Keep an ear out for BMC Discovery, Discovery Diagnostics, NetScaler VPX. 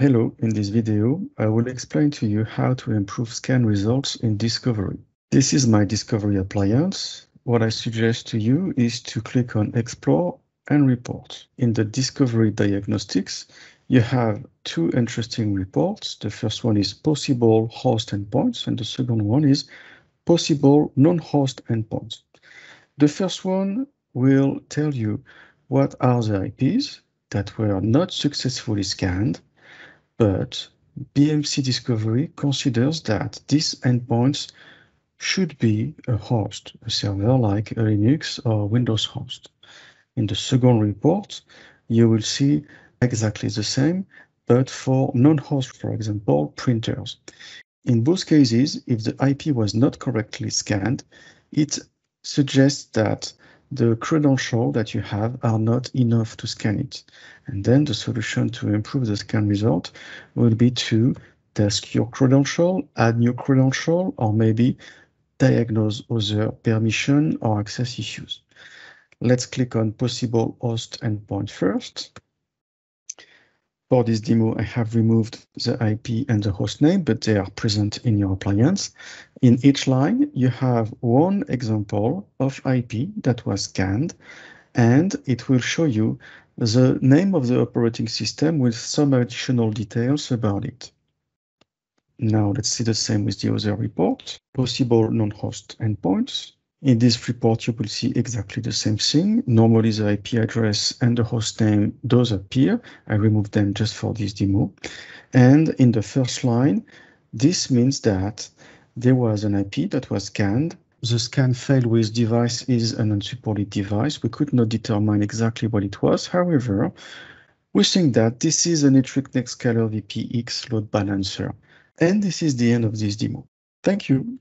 Hello, in this video, I will explain to you how to improve scan results in Discovery. This is my Discovery appliance. What I suggest to you is to click on Explore and Report. In the Discovery Diagnostics, you have two interesting reports. The first one is possible host endpoints, and the second one is possible non-host endpoints. The first one will tell you what are the IPs that were not successfully scanned, but BMC Discovery considers that these endpoints should be a host, a server like a Linux or Windows host. In the second report, you will see exactly the same, but for non-host, for example, printers. In both cases, if the IP was not correctly scanned, it suggests that the credential that you have are not enough to scan it. And then the solution to improve the scan result will be to test your credential, add new credential, or maybe diagnose other permission or access issues. Let's click on possible host endpoint first. For this demo, I have removed the IP and the host name, but they are present in your appliance. In each line, you have one example of IP that was scanned, and it will show you the name of the operating system with some additional details about it. Now let's see the same with the other report, possible non-host endpoints. In this report, you will see exactly the same thing. Normally, the IP address and the host name does appear. I removed them just for this demo. And in the first line, this means that there was an IP that was scanned. The scan failed with device is an unsupported device. We could not determine exactly what it was. However, we think that this is an NetScaler VPX load balancer. And this is the end of this demo. Thank you.